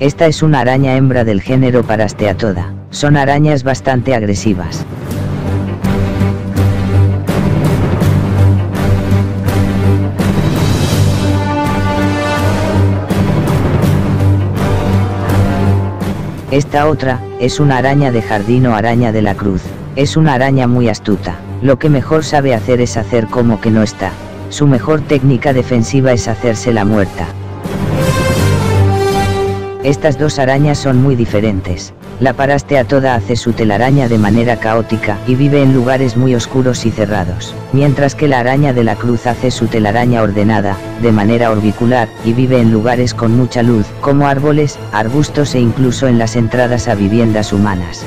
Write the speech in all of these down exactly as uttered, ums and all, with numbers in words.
Esta es una araña hembra del género Parasteatoda. Son arañas bastante agresivas. Esta otra es una araña de jardín o araña de la cruz. Es una araña muy astuta. Lo que mejor sabe hacer es hacer como que no está. Su mejor técnica defensiva es hacerse la muerta. Estas dos arañas son muy diferentes. La Parasteatoda hace su telaraña de manera caótica y vive en lugares muy oscuros y cerrados, mientras que la araña de la cruz hace su telaraña ordenada, de manera orbicular, y vive en lugares con mucha luz, como árboles, arbustos e incluso en las entradas a viviendas humanas.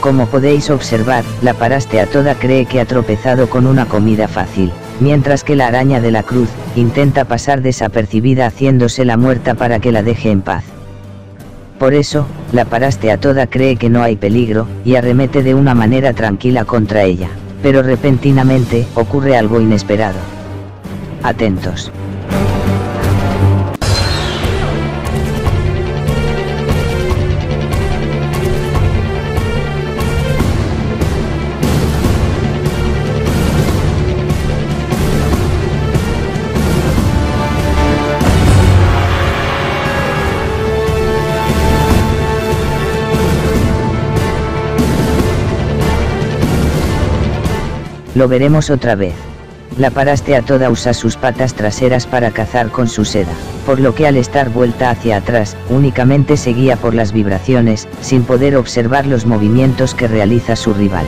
Como podéis observar, la Parasteatoda cree que ha tropezado con una comida fácil, mientras que la araña de la cruz intenta pasar desapercibida haciéndose la muerta para que la deje en paz. Por eso, la Parasteatoda cree que no hay peligro y arremete de una manera tranquila contra ella, pero repentinamente ocurre algo inesperado. Atentos. Lo veremos otra vez. La Parasteatoda usa sus patas traseras para cazar con su seda, por lo que al estar vuelta hacia atrás, únicamente se guía por las vibraciones, sin poder observar los movimientos que realiza su rival.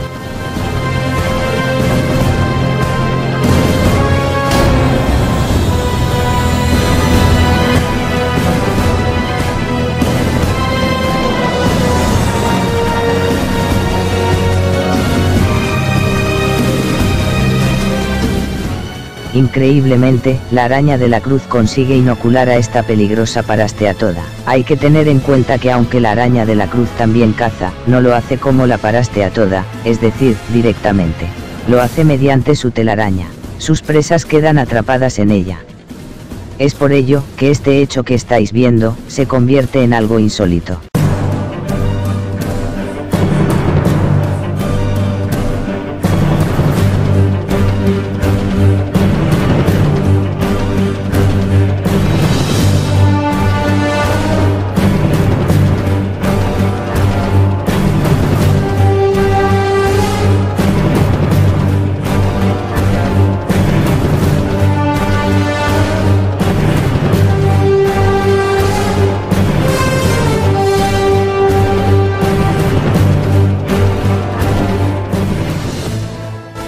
Increíblemente, la araña de la cruz consigue inocular a esta peligrosa Parasteatoda. Hay que tener en cuenta que aunque la araña de la cruz también caza, no lo hace como la Parasteatoda, es decir, directamente. Lo hace mediante su telaraña. Sus presas quedan atrapadas en ella. Es por ello que este hecho que estáis viendo se convierte en algo insólito.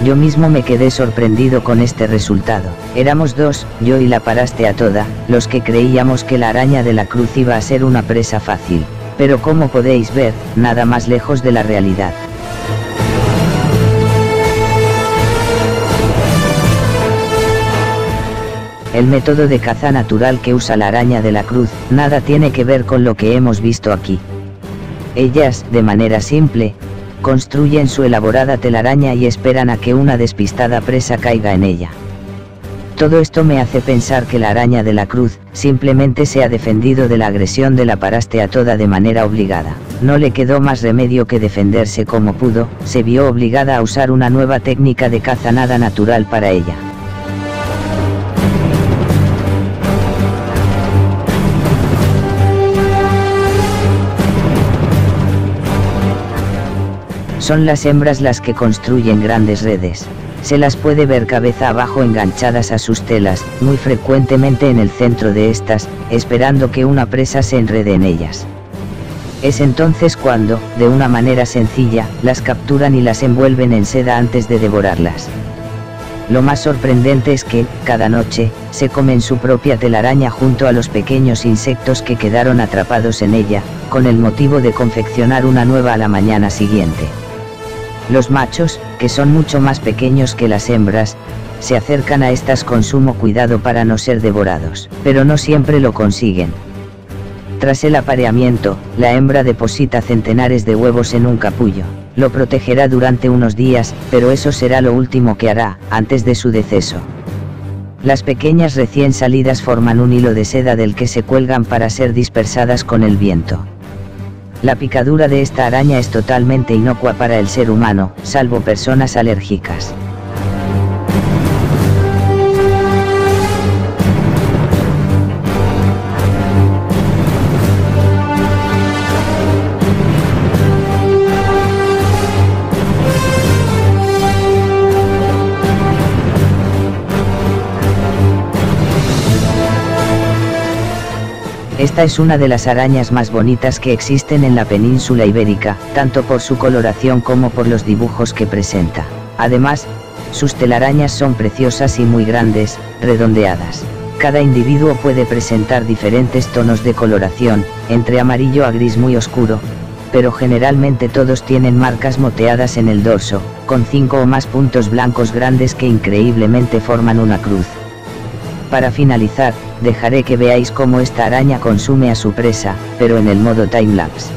Yo mismo me quedé sorprendido con este resultado. Éramos dos, yo y la Parasteatoda, los que creíamos que la araña de la cruz iba a ser una presa fácil. Pero como podéis ver, nada más lejos de la realidad. El método de caza natural que usa la araña de la cruz, nada tiene que ver con lo que hemos visto aquí. Ellas, de manera simple, construyen su elaborada telaraña y esperan a que una despistada presa caiga en ella. Todo esto me hace pensar que la araña de la cruz simplemente se ha defendido de la agresión de la Parasteatoda de manera obligada. No le quedó más remedio que defenderse como pudo, se vio obligada a usar una nueva técnica de caza nada natural para ella. Son las hembras las que construyen grandes redes. Se las puede ver cabeza abajo enganchadas a sus telas, muy frecuentemente en el centro de estas, esperando que una presa se enrede en ellas. Es entonces cuando, de una manera sencilla, las capturan y las envuelven en seda antes de devorarlas. Lo más sorprendente es que, cada noche, se comen su propia telaraña junto a los pequeños insectos que quedaron atrapados en ella, con el motivo de confeccionar una nueva a la mañana siguiente. Los machos, que son mucho más pequeños que las hembras, se acercan a estas con sumo cuidado para no ser devorados, pero no siempre lo consiguen. Tras el apareamiento, la hembra deposita centenares de huevos en un capullo. Lo protegerá durante unos días, pero eso será lo último que hará, antes de su deceso. Las pequeñas recién salidas forman un hilo de seda del que se cuelgan para ser dispersadas con el viento. La picadura de esta araña es totalmente inocua para el ser humano, salvo personas alérgicas. Esta es una de las arañas más bonitas que existen en la península ibérica, tanto por su coloración como por los dibujos que presenta. Además, sus telarañas son preciosas y muy grandes, redondeadas. Cada individuo puede presentar diferentes tonos de coloración, entre amarillo a gris muy oscuro, pero generalmente todos tienen marcas moteadas en el dorso, con cinco o más puntos blancos grandes que increíblemente forman una cruz. Para finalizar, dejaré que veáis cómo esta araña consume a su presa, pero en el modo timelapse.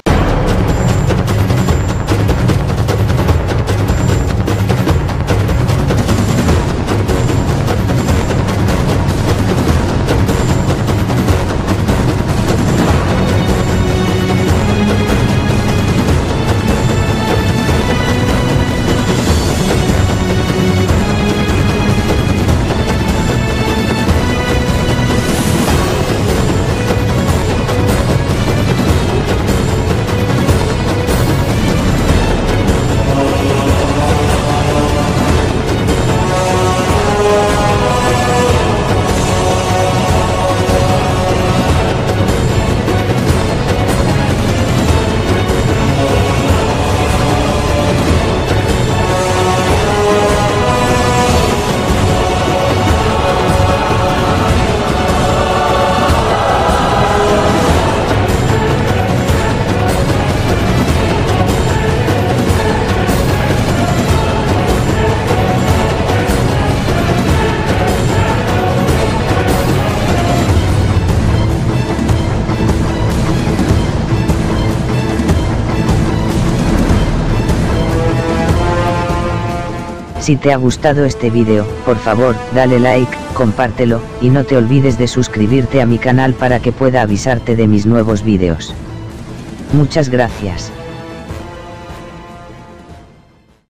Si te ha gustado este vídeo, por favor, dale like, compártelo, y no te olvides de suscribirte a mi canal para que pueda avisarte de mis nuevos vídeos. Muchas gracias.